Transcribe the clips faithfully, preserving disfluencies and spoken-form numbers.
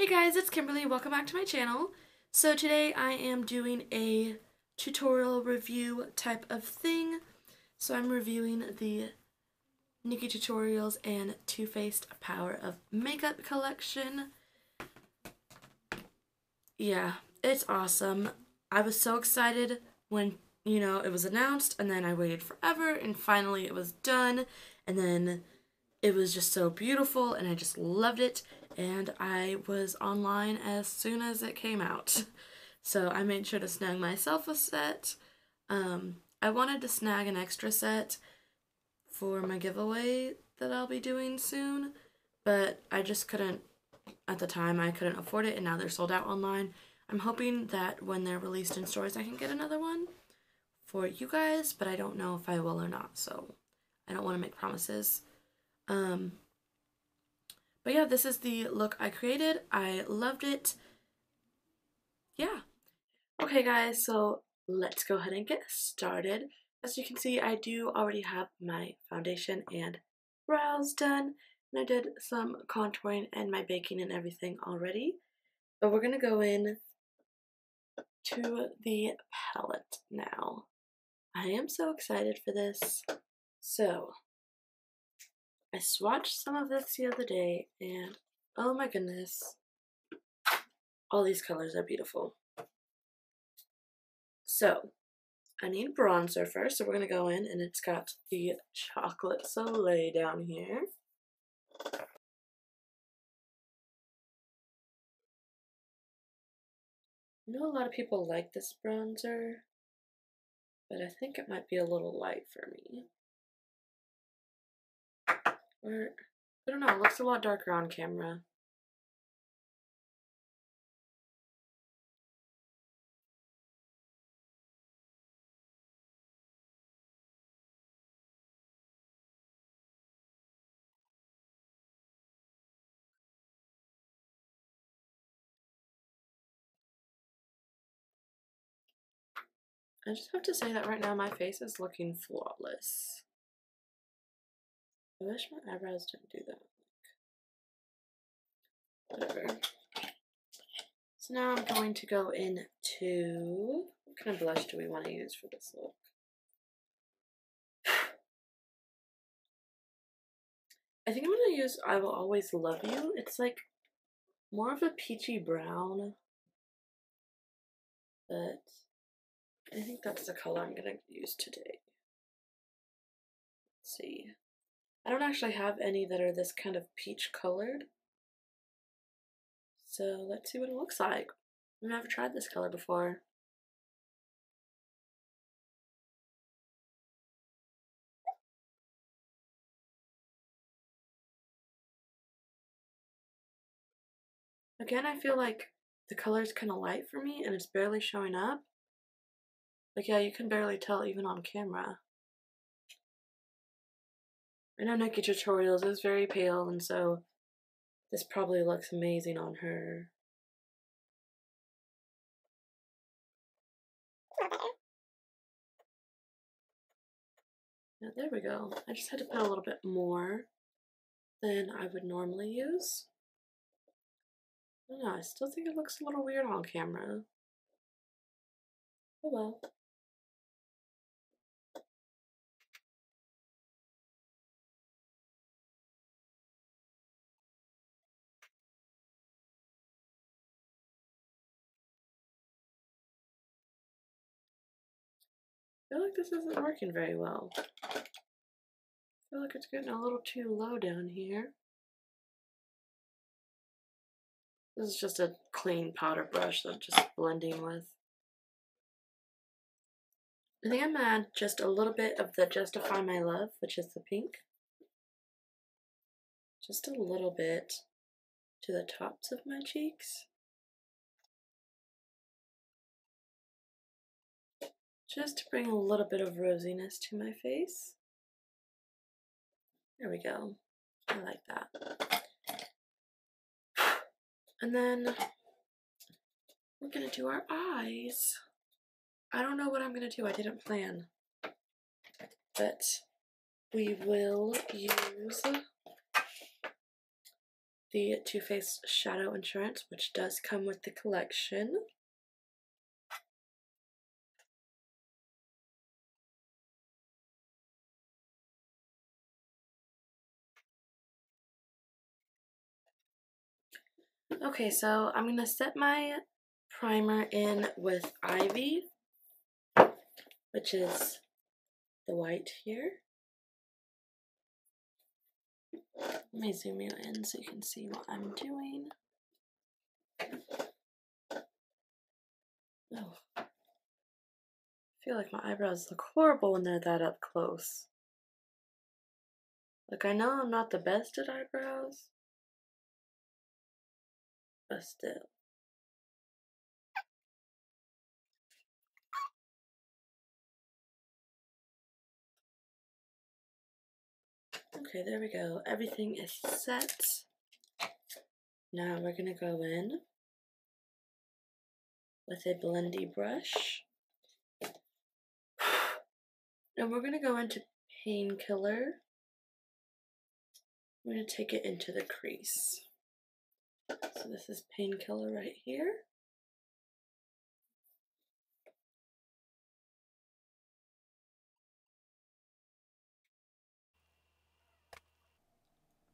Hey guys, it's Kimberly. Welcome back to my channel. So today I am doing a tutorial review type of thing. So I'm reviewing the Nikkie Tutorials and Too Faced Power of Makeup collection. Yeah, it's awesome. I was so excited when, you know, it was announced, and then I waited forever and finally it was done, and then it was just so beautiful and I just loved it, and I was online as soon as it came out. So I made sure to snag myself a set. Um, I wanted to snag an extra set for my giveaway that I'll be doing soon, but I just couldn't, at the time I couldn't afford it, and now they're sold out online. I'm hoping that when they're released in stores I can get another one for you guys, but I don't know if I will or not, so I don't want to make promises. Um, but yeah, this is the look I created. I loved it. Yeah. Okay guys, so let's go ahead and get started. As you can see, I do already have my foundation and brows done, and I did some contouring and my baking and everything already. But we're gonna go in to the palette now. I am so excited for this. So I swatched some of this the other day, and oh my goodness, all these colors are beautiful. So I need bronzer first, so we're going to go in, and it's got the Chocolate Soleil down here. I know a lot of people like this bronzer, but I think it might be a little light for me. Or, I don't know, it looks a lot darker on camera. I just have to say that right now my face is looking flawless. I wish my eyebrows didn't do that. Whatever. So now I'm going to go into... What kind of blush do we want to use for this look? I think I'm going to use I Will Always Love You. It's like more of a peachy brown. But I think that's the color I'm going to use today. Let's see. I don't actually have any that are this kind of peach colored. So let's see what it looks like. I've never tried this color before. Again, I feel like the color's kind of light for me and it's barely showing up. Like, yeah, you can barely tell even on camera. I know Nikkie Tutorials is very pale, and so this probably looks amazing on her. Now, there we go. I just had to put a little bit more than I would normally use. I don't know, I still think it looks a little weird on camera. Oh well. I feel like this isn't working very well. I feel like it's getting a little too low down here. This is just a clean powder brush that I'm just blending with. I think I'm gonna add just a little bit of the Justify My Love, which is the pink. Just a little bit to the tops of my cheeks. Just to bring a little bit of rosiness to my face. There we go. I like that. And then we're gonna do our eyes. I don't know what I'm gonna do. I didn't plan. But we will use the Too Faced Shadow Insurance, which does come with the collection. Okay, so I'm going to set my primer in with Ivy, which is the white here. Let me zoom you in so you can see what I'm doing. Oh, I feel like my eyebrows look horrible when they're that up close. Like, I know I'm not the best at eyebrows, but still. Okay, there we go. Everything is set. Now we're gonna go in with a blendy brush. And we're gonna go into Painkiller. We're gonna take it into the crease. So this is Painkiller right here.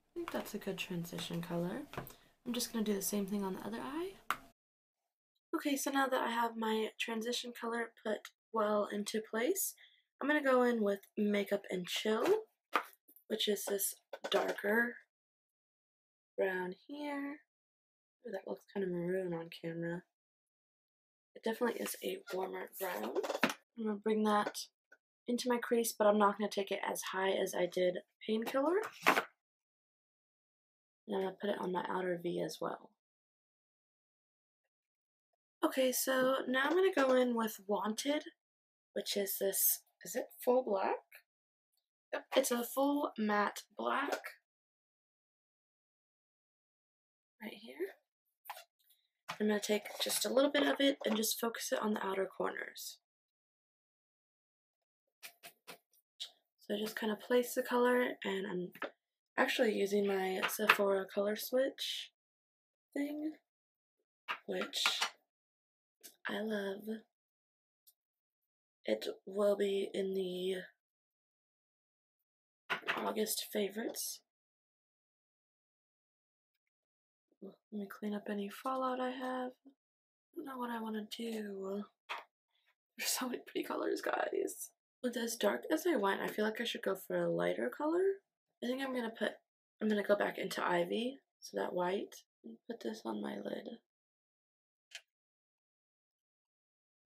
I think that's a good transition color. I'm just going to do the same thing on the other eye. Okay, so now that I have my transition color put well into place, I'm going to go in with Makeup and Chill, which is this darker brown here. Ooh, that looks kind of maroon on camera. It definitely is a warmer brown. I'm going to bring that into my crease, but I'm not going to take it as high as I did Painkiller. And I'm going to put it on my outer V as well. Okay, so now I'm going to go in with Wanted, which is this, is it full black? Yep, it's a full matte black. Right here. I'm going to take just a little bit of it and just focus it on the outer corners. So I just kind of place the color, and I'm actually using my Sephora color switch thing, which I love. It will be in the August favorites. Let me clean up any fallout I have. I don't know what I want to do. There's so many pretty colors, guys. With as dark as I went, I feel like I should go for a lighter color. I think I'm gonna put, I'm gonna go back into Ivy, so that white, and put this on my lid.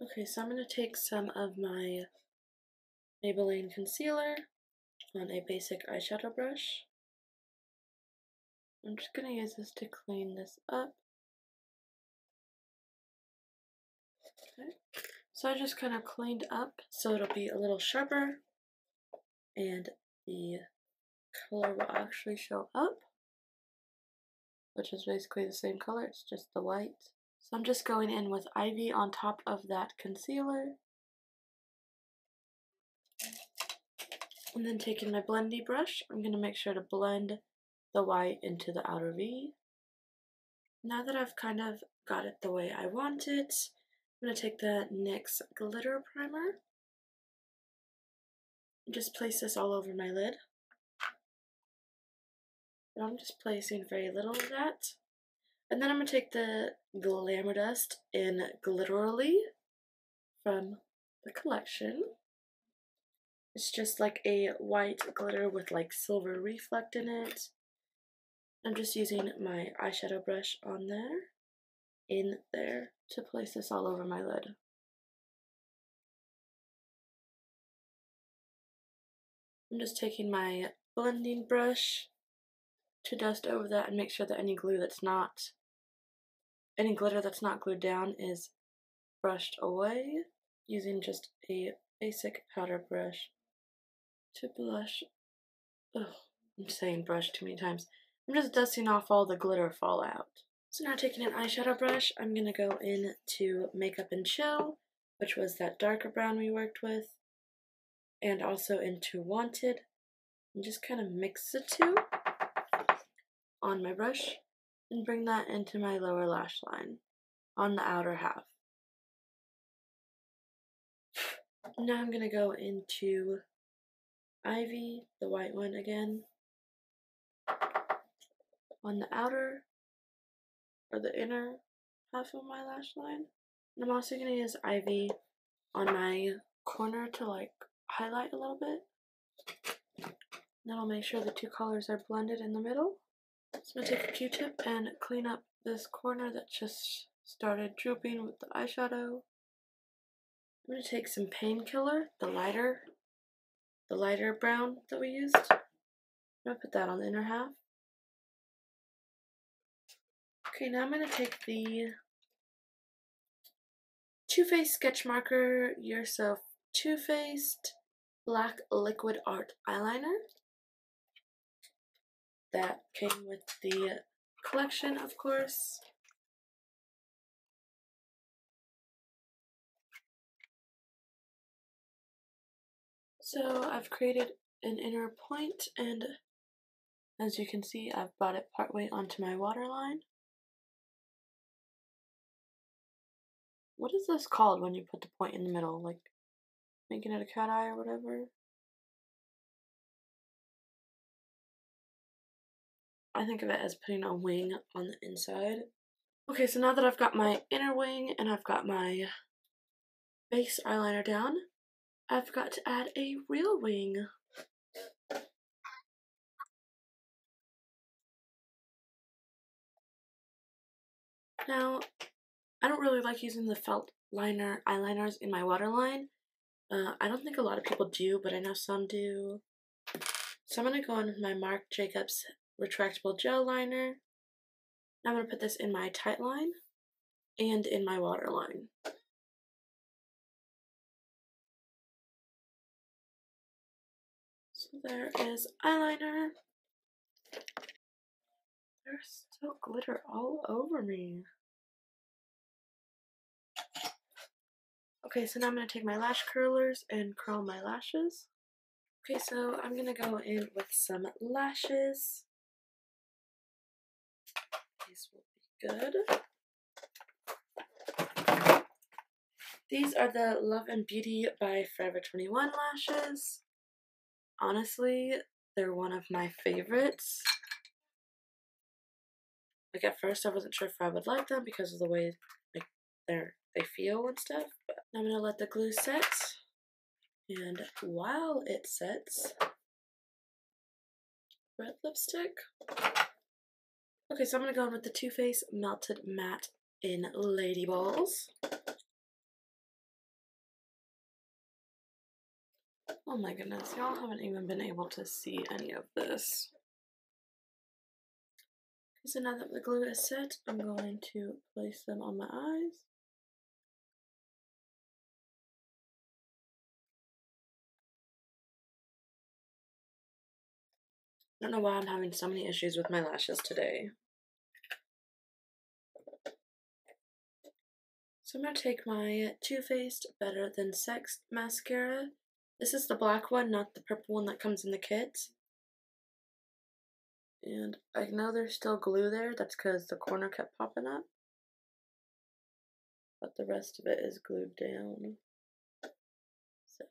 Okay, so I'm gonna take some of my Maybelline concealer on a basic eyeshadow brush. I'm just gonna use this to clean this up. Okay, so I just kind of cleaned up so it'll be a little sharper, and the color will actually show up, which is basically the same color, it's just the white. So I'm just going in with Ivy on top of that concealer, and then taking my blendy brush, I'm going to make sure to blend the white into the outer V. Now that I've kind of got it the way I want it, I'm going to take the NYX glitter primer and just place this all over my lid. I'm just placing very little of that. And then I'm going to take the Glamour Dust in Glitterally from the collection. It's just like a white glitter with like silver reflect in it. I'm just using my eyeshadow brush on there, in there, to place this all over my lid. I'm just taking my blending brush to dust over that and make sure that any glue that's not, any glitter that's not glued down is brushed away, using just a basic powder brush to blush. Ugh, I'm saying brush too many times. I'm just dusting off all the glitter fallout. So now taking an eyeshadow brush, I'm going to go in to Makeup and Chill, which was that darker brown we worked with, and also into Wanted, and just kind of mix the two on my brush and bring that into my lower lash line on the outer half. Now I'm going to go into Ivy, the white one again, on the outer or the inner half of my lash line. And I'm also going to use Ivy on my corner to like highlight a little bit. Then I'll make sure the two colors are blended in the middle. So I'm going to take a Q-tip and clean up this corner that just started drooping with the eyeshadow. I'm going to take some Painkiller, the lighter, the lighter brown that we used. I'm going to put that on the inner half. Okay, now I'm going to take the Too Faced Sketch Marker Yourself Too Faced Black Liquid Art Eyeliner. That came with the collection, of course. So I've created an inner point, and as you can see, I've brought it partway onto my waterline. What is this called when you put the point in the middle? Like making it a cat eye or whatever? I think of it as putting a wing on the inside. Okay, so now that I've got my inner wing and I've got my base eyeliner down, I've got to add a real wing. Now, I don't really like using the felt liner eyeliners in my waterline. Uh, I don't think a lot of people do, but I know some do. So I'm going to go in with my Marc Jacobs retractable gel liner. I'm going to put this in my tight line and in my waterline. There is eyeliner. There's still glitter all over me. Okay, so now I'm going to take my lash curlers and curl my lashes. Okay, so I'm going to go in with some lashes. These will be good. These are the Love and Beauty by Forever twenty-one lashes. Honestly, they're one of my favorites. Like at first I wasn't sure if I would like them because of the way like they're they feel and stuff. But I'm gonna let the glue set, and while it sets, red lipstick. Okay, so I'm gonna go in with the Too Faced Melted Matte in Lady Balls. Oh my goodness, y'all haven't even been able to see any of this. So now that the glue is set, I'm going to place them on my eyes. I don't know why I'm having so many issues with my lashes today. So I'm going to take my Too Faced Better Than Sex mascara. This is the black one, not the purple one that comes in the kit. And I know there's still glue there. That's because the corner kept popping up. But the rest of it is glued down. So,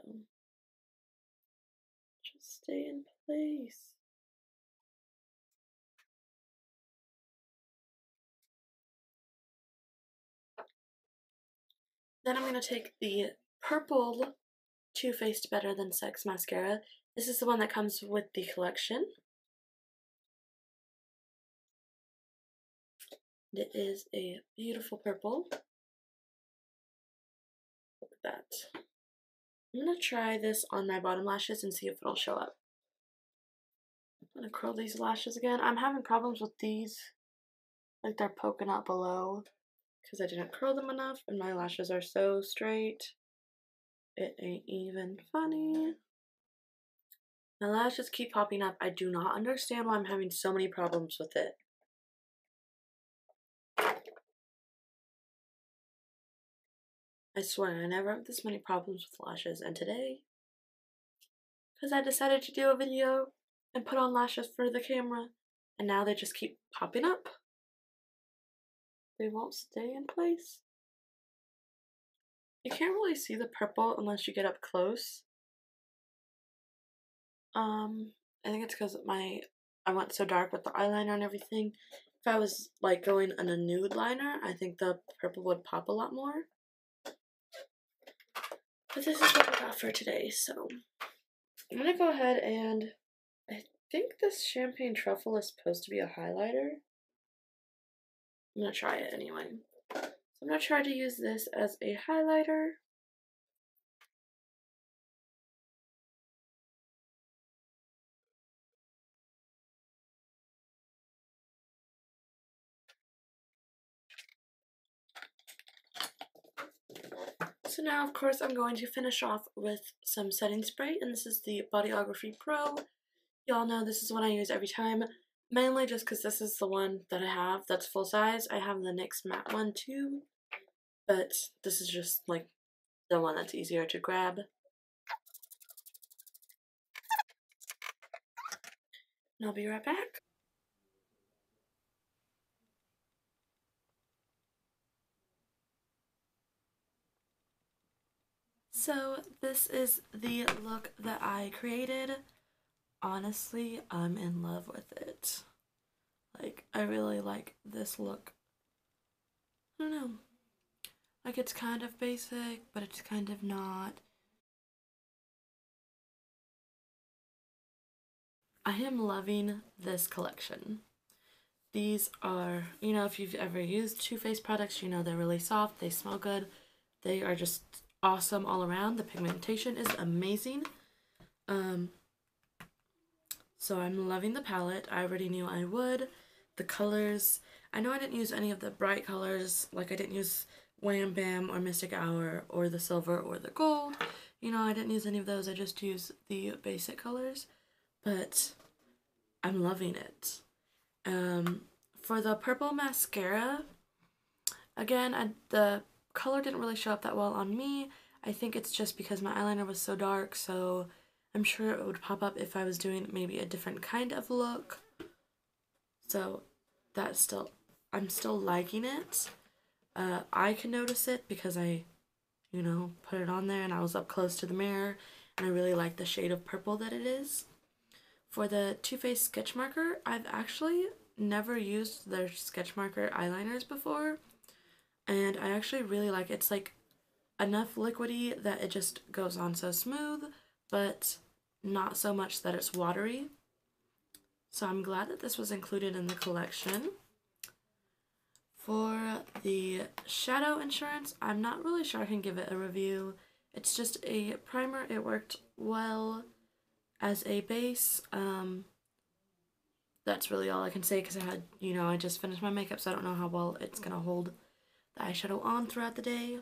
just stay in place. Then I'm going to take the purple Too Faced Better Than Sex mascara. This is the one that comes with the collection. It is a beautiful purple. Look at that. I'm going to try this on my bottom lashes and see if it'll show up. I'm going to curl these lashes again. I'm having problems with these. Like they're poking out below because I didn't curl them enough and my lashes are so straight. It ain't even funny. My lashes keep popping up. I do not understand why I'm having so many problems with it. I swear, I never have this many problems with lashes, and today, because I decided to do a video and put on lashes for the camera, and now they just keep popping up. they won't stay in place. You can't really see the purple unless you get up close. Um, I think it's because my I went so dark with the eyeliner and everything. If I was like going on a nude liner, I think the purple would pop a lot more. But this is what I got for today, so I'm gonna go ahead and I think this Champagne Truffle is supposed to be a highlighter. I'm gonna try it anyway. So I'm gonna try to use this as a highlighter. So now, of course, I'm going to finish off with some setting spray, and this is the Bodyography Pro. Y'all know this is one I use every time, mainly just because this is the one that I have that's full size. I have the NYX matte one too, but this is just like the one that's easier to grab. And I'll be right back. So this is the look that I created. Honestly, I'm in love with it. Like, I really like this look. I don't know. Like, it's kind of basic, but it's kind of not. I am loving this collection. These are, you know, if you've ever used Too Faced products, you know they're really soft, they smell good, they are just awesome all around. The pigmentation is amazing. Um, so I'm loving the palette. I already knew I would. The colors. I know I didn't use any of the bright colors. Like I didn't use Wham Bam or Mystic Hour or the silver or the gold. You know, I didn't use any of those. I just used the basic colors. But I'm loving it. Um, for the purple mascara, again, I, the color didn't really show up that well on me. I think it's just because my eyeliner was so dark, so I'm sure it would pop up if I was doing maybe a different kind of look. So that's still, I'm still liking it. Uh, I can notice it because I, you know, put it on there and I was up close to the mirror, and I really like the shade of purple that it is. For the Too Faced Sketch Marker, I've actually never used their sketch marker eyeliners before. And I actually really like it. It's like enough liquidy that it just goes on so smooth, but not so much that it's watery. So I'm glad that this was included in the collection. For the Shadow Insurance, I'm not really sure I can give it a review. It's just a primer. It worked well as a base. Um, that's really all I can say because I had, you know, I just finished my makeup, so I don't know how well it's gonna hold eyeshadow on throughout the day.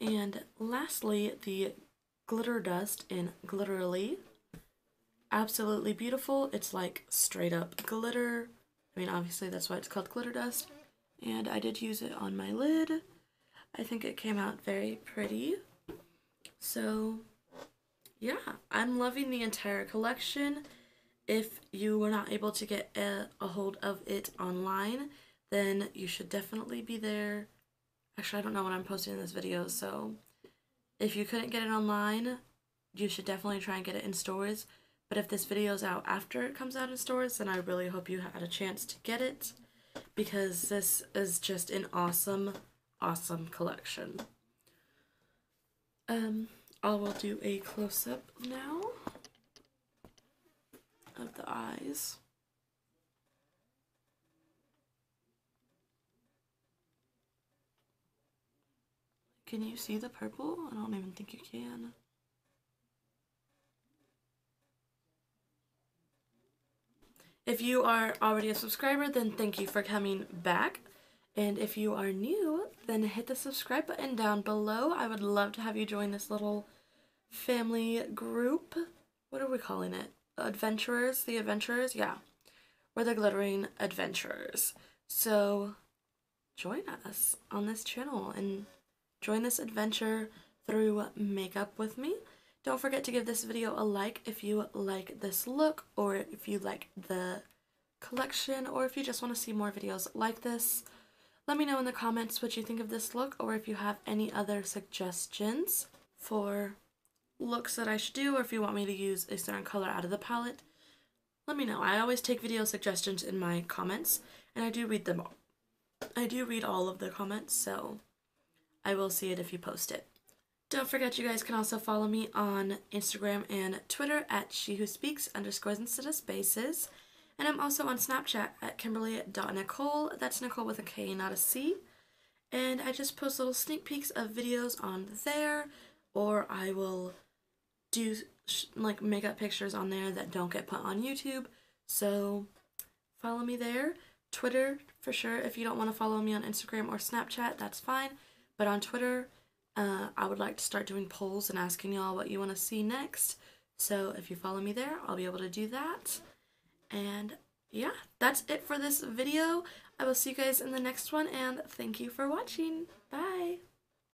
And lastly, the Glamour Dust in Glitterally. Absolutely beautiful. It's like straight up glitter. I mean, obviously that's why it's called Glamour Dust. And I did use it on my lid. I think it came out very pretty. So yeah, I'm loving the entire collection. If you were not able to get a, a hold of it online, then you should definitely be there. Actually, I don't know when I'm posting this video, so if you couldn't get it online, you should definitely try and get it in stores. But if this video is out after it comes out in stores, then I really hope you had a chance to get it, because this is just an awesome, awesome collection. Um, I will do a close-up now of the eyes. Can you see the purple? I don't even think you can. If you are already a subscriber, then thank you for coming back. And if you are new, then hit the subscribe button down below. I would love to have you join this little family group. What are we calling it? Adventurers? The Adventurers? Yeah. We're the Glittering Adventurers. So join us on this channel and join this adventure through makeup with me. Don't forget to give this video a like if you like this look, or if you like the collection, or if you just want to see more videos like this. Let me know in the comments what you think of this look, or if you have any other suggestions for looks that I should do, or if you want me to use a certain color out of the palette. Let me know. I always take video suggestions in my comments, and I do read them all. I do read all of the comments, so I will see it if you post it. Don't forget, you guys can also follow me on Instagram and Twitter at shewhospeaks underscores instead of spaces. And I'm also on Snapchat at kimberly dot nicole. That's Nicole with a K, not a C. And I just post little sneak peeks of videos on there, or I will do sh like makeup pictures on there that don't get put on YouTube. So follow me there. Twitter for sure. If you don't want to follow me on Instagram or Snapchat, that's fine. But on Twitter, uh, I would like to start doing polls and asking y'all what you want to see next. So if you follow me there, I'll be able to do that. And yeah, that's it for this video. I will see you guys in the next one, and thank you for watching. Bye!